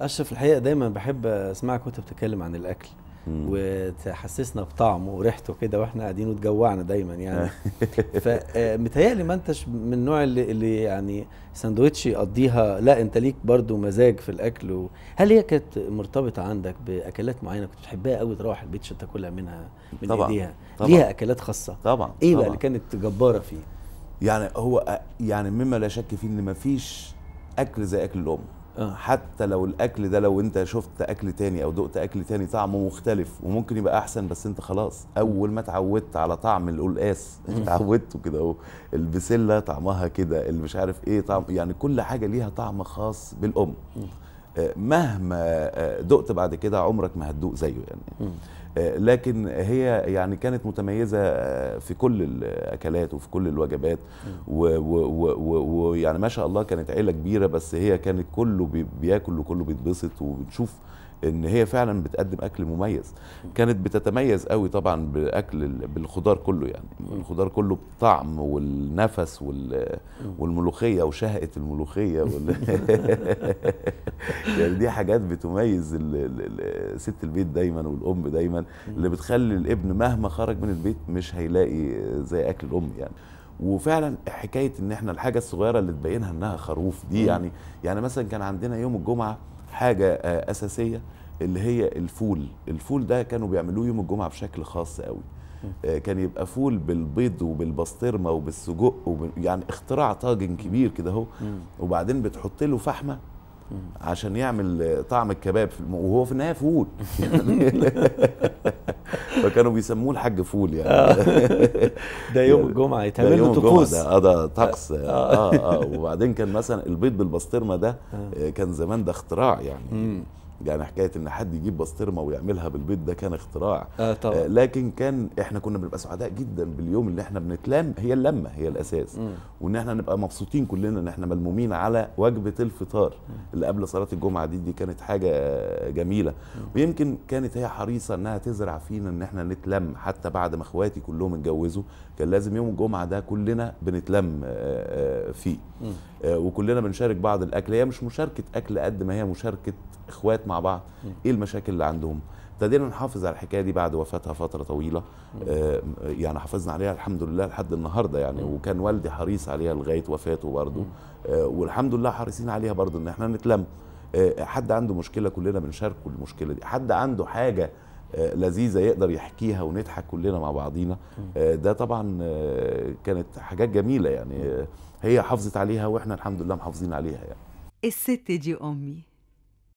أشرف الحقيقة دايما بحب أسمعك وأنت بتتكلم عن الأكل وتحسسنا بطعمه وريحته كده واحنا قاعدين وتجوعنا دايما يعني. فمتهيألي ما انتش من النوع اللي يعني ساندوتش يقضيها، لا انت ليك برضو مزاج في الاكل هل هي كانت مرتبطه عندك باكلات معينه كنت بتحبها قوي تروح البيت عشان تاكلها منها من ايديها؟ ليها اكلات خاصه طبعا. ايه بقى اللي كانت جباره فيه؟ يعني هو يعني مما لا شك فيه ان ما فيش اكل زي اكل الام. حتى لو الاكل ده لو انت شفت اكل تاني او دقت اكل تاني طعمه مختلف وممكن يبقى احسن، بس انت خلاص اول ما اتعودت على طعم القلقاس اتعودته كده اهو، البسله طعمها كده، اللي مش عارف ايه طعم، يعني كل حاجه ليها طعم خاص بالام مهما دقت بعد كده عمرك ما هتدوق زيه يعني. لكن هي يعني كانت متميزه في كل الاكلات وفي كل الوجبات ويعني ما شاء الله كانت عيله كبيره، بس هي كانت كله بياكل وكله بيتبسط وبنشوف ان هي فعلا بتقدم اكل مميز. كانت بتتميز قوي طبعا بالاكل بالخضار كله يعني، الخضار كله بطعم والنفس والملوخيه وشهقه الملوخيه يعني دي حاجات بتميز ست البيت دايما والام دايما، اللي بتخلي الابن مهما خرج من البيت مش هيلاقي زي اكل الام يعني. وفعلا حكايه ان احنا الحاجه الصغيره اللي تبينها انها خروف دي يعني، يعني مثلا كان عندنا يوم الجمعه حاجة أساسية اللي هي الفول. الفول ده كانوا بيعملوه يوم الجمعة بشكل خاص قوي، كان يبقى فول بالبيض وبالبسطرمة وبالسجق يعني اختراع طاجن كبير كده اهو، وبعدين بتحط له فحمة عشان يعمل طعم الكباب وهو في النهاية فول فكانوا بيسموه الحاج فول يعني ده يوم الجمعة يتعمل له طقوس، ده طقس وبعدين كان مثلا البيض بالبسطرمة ده كان زمان ده اختراع يعني يعني حكايه ان حد يجيب بسطرمه ويعملها بالبيض ده كان اختراع طبعا. لكن كان احنا كنا بنبقى سعداء جدا باليوم اللي احنا بنتلم، هي اللمه هي الاساس، وان احنا نبقى مبسوطين كلنا ان احنا ملمومين على وجبه الفطار اللي قبل صلاه الجمعه دي كانت حاجه جميله ويمكن كانت هي حريصه انها تزرع فينا ان احنا نتلم. حتى بعد ما اخواتي كلهم اتجوزوا كان لازم يوم الجمعه ده كلنا بنتلم فيه وكلنا بنشارك بعض الاكل. هي مش مشاركه اكل قد ما هي مشاركه اخوات مع بعض ايه المشاكل اللي عندهم. ابتدينا نحافظ على الحكايه دي بعد وفاتها فتره طويله يعني حافظنا عليها الحمد لله لحد النهارده يعني، وكان والدي حريص عليها لغايه وفاته برضه والحمد لله حريصين عليها برضه ان احنا نتلم. حد عنده مشكله كلنا بنشاركه المشكله دي، حد عنده حاجه لذيذه يقدر يحكيها ونضحك كلنا مع بعضينا. ده طبعا كانت حاجات جميله يعني هي حافظت عليها واحنا الحمد لله محافظين عليها يعني. الست دي امي.